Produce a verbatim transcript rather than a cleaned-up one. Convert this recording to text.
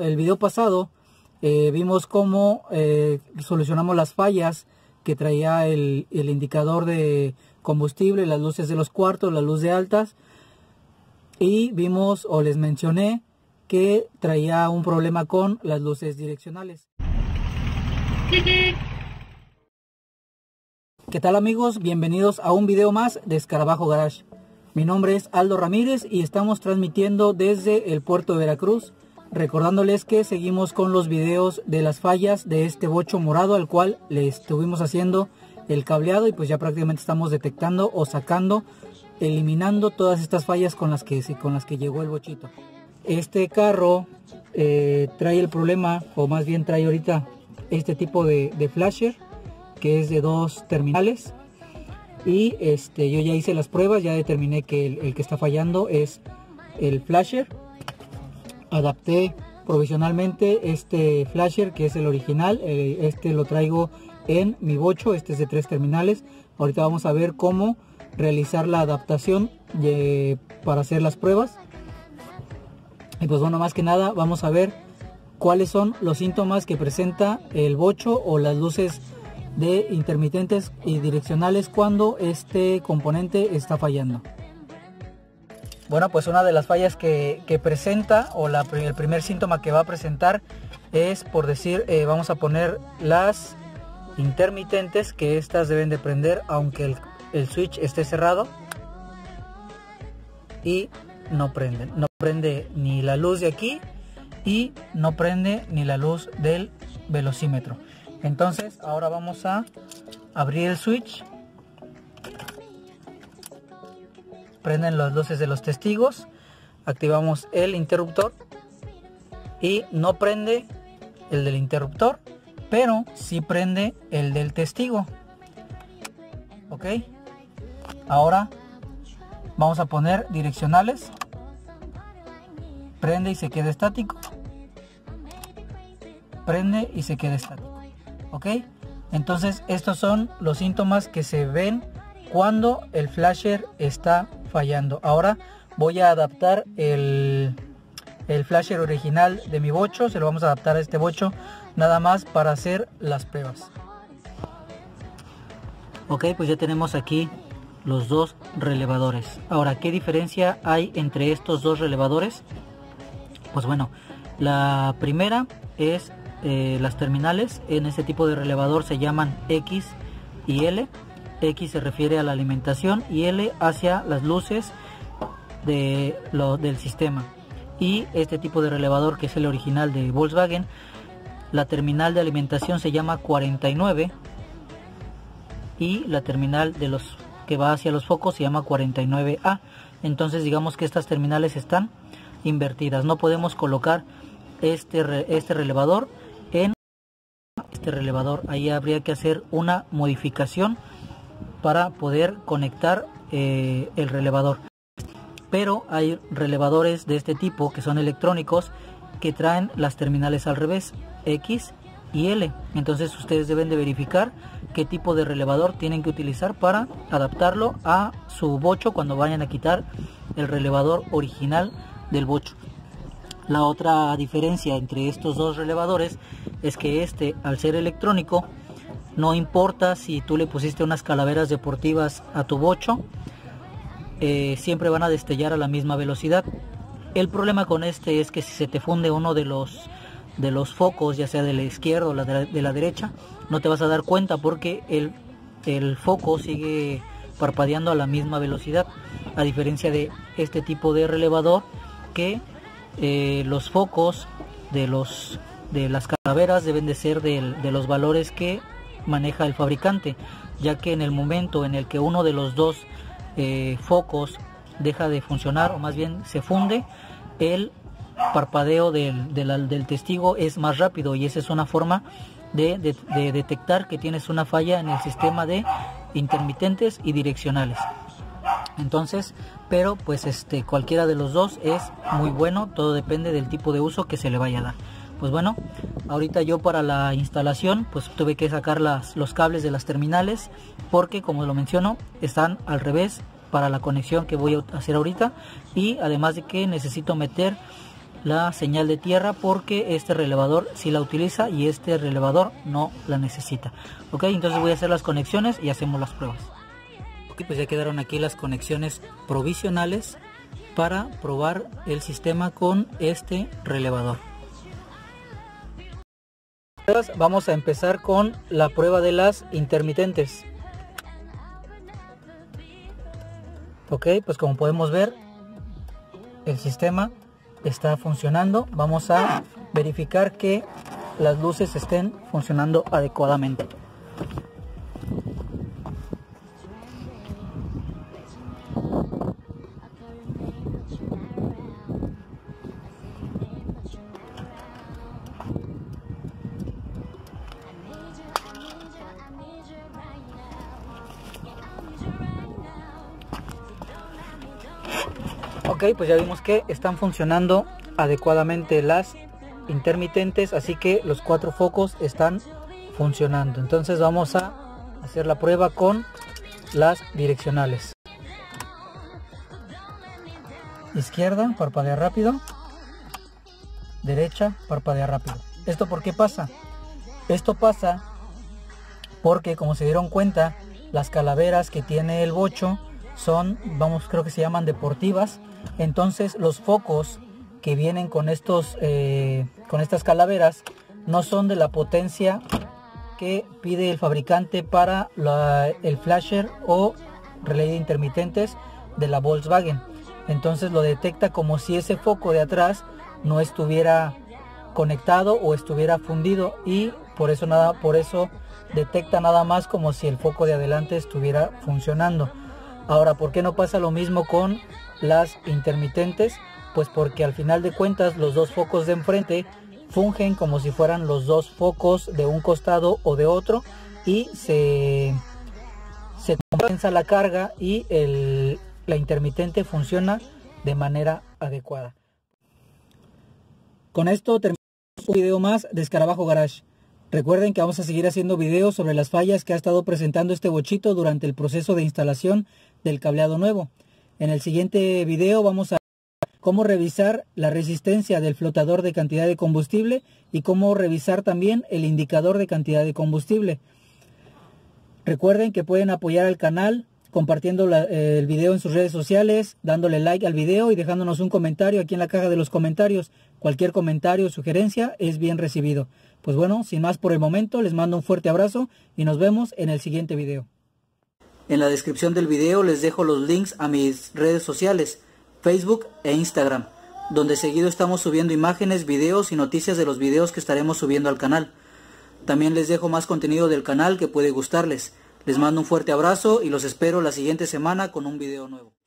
el video pasado eh, vimos cómo eh, solucionamos las fallas que traía el, el indicador de combustible, las luces de los cuartos, la luz de altas, y vimos o les mencioné que traía un problema con las luces direccionales. ¿Qué tal, amigos? Bienvenidos a un video más de Escarabajo Garage. Mi nombre es Aldo Ramírez y estamos transmitiendo desde el puerto de Veracruz, recordándoles que seguimos con los videos de las fallas de este Vocho morado al cual le estuvimos haciendo el cableado, y pues ya prácticamente estamos detectando o sacando, eliminando todas estas fallas con las que, con las que llegó el Vochito. Este carro eh, trae el problema, o más bien trae ahorita este tipo de, de Flasher, que es de dos terminales, y este, yo ya hice las pruebas, ya determiné que el, el que está fallando es el Flasher. Adapté provisionalmente este Flasher, que es el original, este lo traigo en mi Vocho, este es de tres terminales. Ahorita vamos a ver cómo realizar la adaptación de, para hacer las pruebas. Y pues bueno, más que nada vamos a ver cuáles son los síntomas que presenta el Vocho o las luces de intermitentes y direccionales cuando este componente está fallando. Bueno, pues una de las fallas que, que presenta, o la, el primer síntoma que va a presentar es, por decir, eh, vamos a poner las intermitentes, que estas deben de prender aunque el, el switch esté cerrado, y no prenden, no prende ni la luz de aquí y no prende ni la luz del velocímetro. Entonces ahora vamos a abrir el switch. Prenden las luces de los testigos, activamos el interruptor y no prende el del interruptor, pero sí prende el del testigo. Ok, ahora vamos a poner direccionales, prende y se queda estático, prende y se queda estático. Ok, entonces estos son los síntomas que se ven cuando el Flasher está fallando. Ahora voy a adaptar el, el Flasher original de mi Vocho, se lo vamos a adaptar a este Vocho nada más para hacer las pruebas. Ok, pues ya tenemos aquí los dos relevadores. Ahora, ¿qué diferencia hay entre estos dos relevadores? Pues bueno, la primera es eh, las terminales. En este tipo de relevador se llaman X y L. X se refiere a la alimentación y L hacia las luces de lo, del sistema. Y este tipo de relevador, que es el original de Volkswagen, la terminal de alimentación se llama cuarenta y nueve y la terminal de los que va hacia los focos se llama cuarenta y nueve A. Entonces digamos que estas terminales están invertidas. No podemos colocar este, este relevador en este relevador. Ahí habría que hacer una modificación para poder conectar eh, el relevador. Pero hay relevadores de este tipo que son electrónicos, que traen las terminales al revés, X y L. Entonces ustedes deben de verificar qué tipo de relevador tienen que utilizar para adaptarlo a su Vocho cuando vayan a quitar el relevador original del Vocho. La otra diferencia entre estos dos relevadores es que este, al ser electrónico, no importa si tú le pusiste unas calaveras deportivas a tu Vocho, eh, siempre van a destellar a la misma velocidad. El problema con este es que si se te funde uno de los, de los focos, ya sea de la izquierda o la de, la, de la derecha, no te vas a dar cuenta porque el, el foco sigue parpadeando a la misma velocidad. A diferencia de este tipo de relevador, que eh, los focos de, los, de las calaveras deben de ser de, de los valores que maneja el fabricante, ya que en el momento en el que uno de los dos eh, focos deja de funcionar, o más bien se funde, el parpadeo del, del, del testigo es más rápido, y esa es una forma de, de, de detectar que tienes una falla en el sistema de intermitentes y direccionales. Entonces, pero pues este cualquiera de los dos es muy bueno, todo depende del tipo de uso que se le vaya a dar. Pues bueno, ahorita yo para la instalación pues tuve que sacar las, los cables de las terminales, porque como lo menciono están al revés para la conexión que voy a hacer ahorita, y además de que necesito meter la señal de tierra, porque este relevador sí la utiliza y este relevador no la necesita. Ok, entonces voy a hacer las conexiones y hacemos las pruebas. Ok, pues ya quedaron aquí las conexiones provisionales para probar el sistema con este relevador. Vamos a empezar con la prueba de las intermitentes. Ok, pues como podemos ver, el sistema está funcionando. Vamos a verificar que las luces estén funcionando adecuadamente. Ok, pues ya vimos que están funcionando adecuadamente las intermitentes, así que los cuatro focos están funcionando. Entonces vamos a hacer la prueba con las direccionales. Izquierda, parpadea rápido. Derecha, parpadea rápido. ¿Esto por qué pasa? Esto pasa porque, como se dieron cuenta, las calaveras que tiene el Vocho son, vamos, creo que se llaman deportivas. Entonces los focos que vienen con estos eh, con estas calaveras no son de la potencia que pide el fabricante para la, el flasher o relay de intermitentes de la Volkswagen. Entonces lo detecta como si ese foco de atrás no estuviera conectado o estuviera fundido, y por eso nada por eso detecta nada más como si el foco de adelante estuviera funcionando. Ahora, ¿por qué no pasa lo mismo con las intermitentes? Pues porque al final de cuentas los dos focos de enfrente fungen como si fueran los dos focos de un costado o de otro, y se, se compensa la carga y el, la intermitente funciona de manera adecuada. Con esto terminamos un video más de Escarabajo Garage. Recuerden que vamos a seguir haciendo videos sobre las fallas que ha estado presentando este Vochito durante el proceso de instalación del cableado nuevo. En el siguiente video vamos a ver cómo revisar la resistencia del flotador de cantidad de combustible y cómo revisar también el indicador de cantidad de combustible. Recuerden que pueden apoyar al canal compartiendo la, el video en sus redes sociales, dándole like al video y dejándonos un comentario aquí en la caja de los comentarios. Cualquier comentario o sugerencia es bien recibido. Pues bueno, sin más por el momento, les mando un fuerte abrazo y nos vemos en el siguiente video. En la descripción del video les dejo los links a mis redes sociales, Facebook e Instagram, donde seguido estamos subiendo imágenes, videos y noticias de los videos que estaremos subiendo al canal. También les dejo más contenido del canal que puede gustarles. Les mando un fuerte abrazo y los espero la siguiente semana con un video nuevo.